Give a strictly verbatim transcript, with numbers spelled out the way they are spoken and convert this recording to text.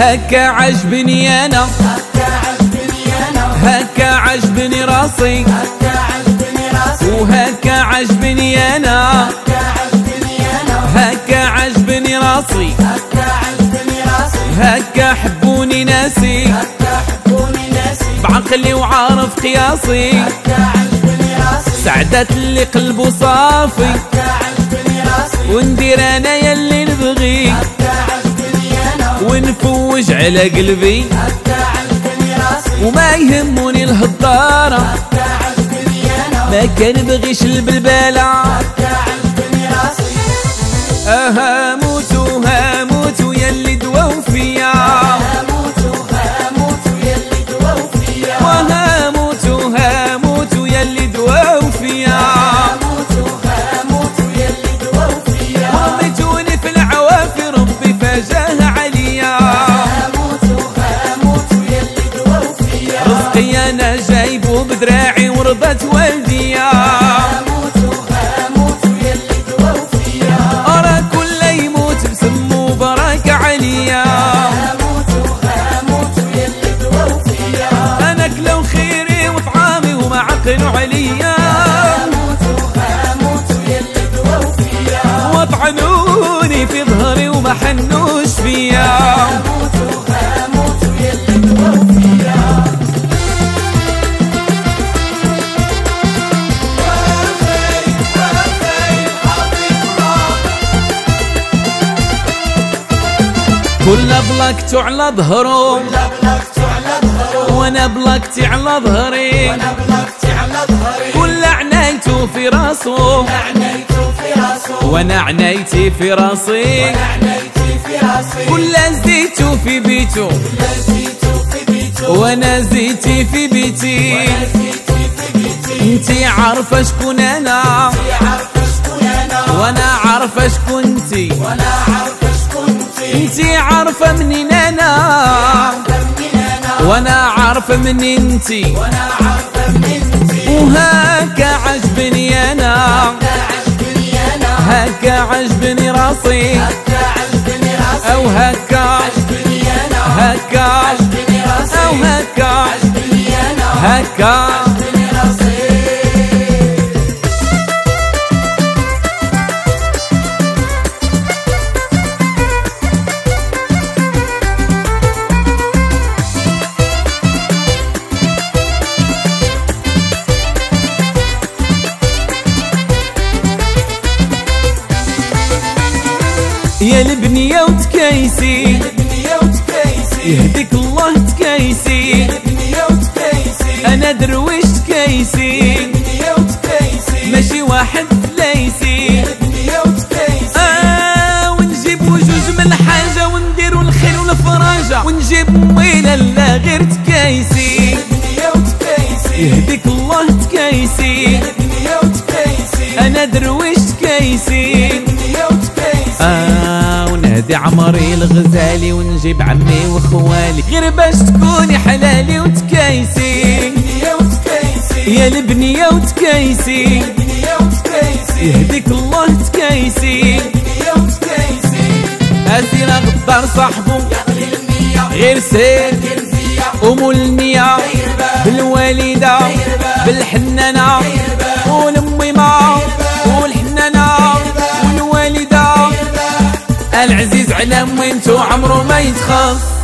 هكا عجبني انا، هكا عجبني انا، هكا عجبني راسي، هكا عجبني راسي، وهكا عجبني انا، هكا عجبني انا، هكا عجبني راسي، هكا عجبني راسي، هكا حبوني ناسي، هكا حبوني ناسي، بعقلي وعارف قياسي، هكا عجبني راسي، سعدت اللي قلبه صافي، هكا عجبني راسي، وندير انا يلي نبغي، ونفوج على قلبي، هكا عجبني راسي، وما يهموني الهضارة، هكا عجبني أنا، ما كنبغيش البلبالة، هكا عجبني راسي. أها موتو ها موتو يلي دواو فيا، أها موتو ها موتو يلي دواو فيا، وها موتو ها موتو يلي دواو فيا، أها موتو ها موتو يلي دواو فيا، رميتوني في العوافي ربي فجاها أنا جايبو بدراعي ورضت والديا، هموت هموت يلي دواو فيا، أرى كل يموت بسمو برك عليا، هموت هموت يلي دواو فيا، أنا كلو خيري وطعامي وما عقلوا عليا، هموت هموت يلي دواو فيا، وطعنوني في ظهري وما حنوش فيا. كلنا بلاكتو على ظهرو، كلنا بلاكتو على ظهرو، وانا بلاكتي على ظهري، وانا بلاكتي على ظهري، كلنا عنايتو في راسو، كلنا عنايتو في راسو، وانا عنايتي في راسي، وانا عنايتي في راسي، كلنا زديتو في بيتو، كلنا زديتو في بيتو، وانا زديتي في بيتي، وانا زديتي في بيتي، انتي عارفة شكون انا، انتي عارفة شكون انا، وانا عارفة شكون انتي، وانا عارفة انتي عارفة منين انا، وانا عارفة منين انتي، وهكا عجبني انا، هكا عجبني راسي، او هكا هكا او هكا هكا. يا البنية وتكايسي، يا البنية وتكايسي، يهديك الله تكايسي، يا البنية وتكايسي، أنا درويش تكايسي، يا البنية وتكايسي، ماشي واحد فلايسي، يا البنية وتكايسي، آه ونجيبو جوج من الحاجة، ونديرو الخيل والفراجة، ونجيب ويلا لا غير تكايسي، يا البنية وتكايسي، يهديك الله تكايسي، يا البنية وتكايسي، أنا درويش تكايسي، آه ونهدي عمري الغزالي، ونجيب عمي وخوالي، غير باش تكوني حلالي وتكايسي، يا البنية وتكايسي، يا البنية وتكايسي، يهديك الله تكايسي، يا البنية وتكايسي، أسير غدار صاحبو يعطي المية، غير سير أمو النية، بالوالدة بالحنانة، والأمي ما العزيز على أمي انتو عمرو ما يتخاف.